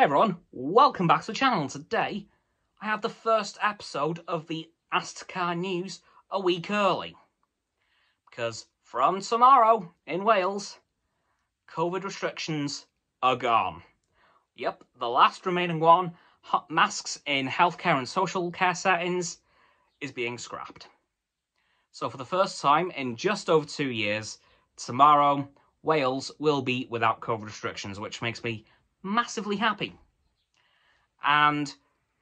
Hey everyone, welcome back to the channel. Today I have the first episode of the AstCa news a week early, because from tomorrow in Wales, COVID restrictions are gone. Yep, the last remaining one, masks in healthcare and social care settings, is being scrapped. So for the first time in just over 2 years, tomorrow Wales will be without COVID restrictions, which makes me massively happy. And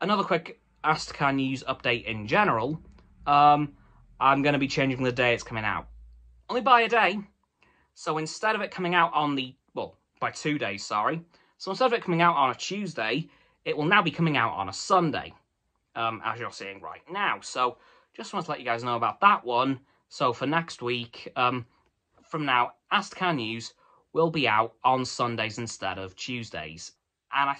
another quick AstCa news update in general, I'm going to be changing the day it's coming out, only by a day. So instead of it coming out on the, well, by 2 days, sorry, so instead of it coming out on a Tuesday, it will now be coming out on a Sunday, as you're seeing right now. So just want to let you guys know about that one. So for next week, from now, AstCa news will be out on Sundays instead of Tuesdays. And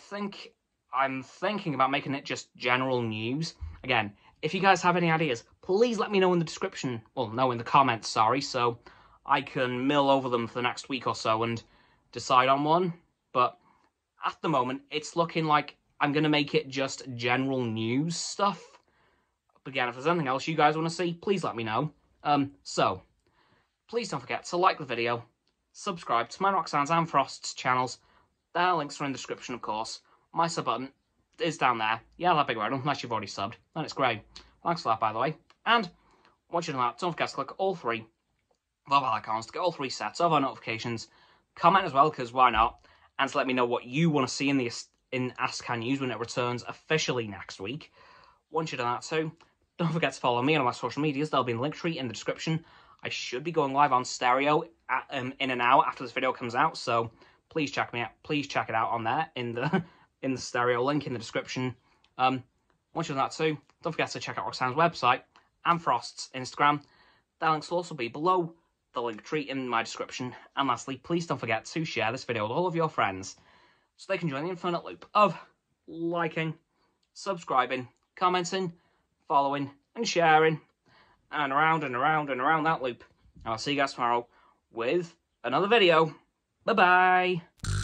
I'm thinking about making it just general news. Again, if you guys have any ideas, please let me know in the description, well, no, in the comments, sorry, so I can mill over them for the next week or so and decide on one. But at the moment, it's looking like I'm going to make it just general news stuff. But again, if there's anything else you guys want to see, please let me know. So please don't forget to like the video, subscribe to my Roxanne's and Frost's channels. Their links are in the description, of course. My sub button is down there. Yeah, that big red one, unless you've already subbed. Then it's great. Thanks for that, by the way. And once you're done that, don't forget to click all three bell icons to get all three sets of our notifications. Comment as well, because why not? And to let me know what you want to see in AstCa news when it returns officially next week. Once you've done that too, don't forget to follow me on my social medias. There'll be a link tree in the description. I should be going live on Stereo in an hour after this video comes out, so please check me out. Please check it out on there in the Stereo link in the description. Once you've done that too, don't forget to check out Roxanne's website and Frost's Instagram. Their links will also be below the link tree in my description. And lastly, please don't forget to share this video with all of your friends so they can join the infinite loop of liking, subscribing, commenting, following, and sharing. And around and around and around that loop. I'll see you guys tomorrow with another video. Bye-bye.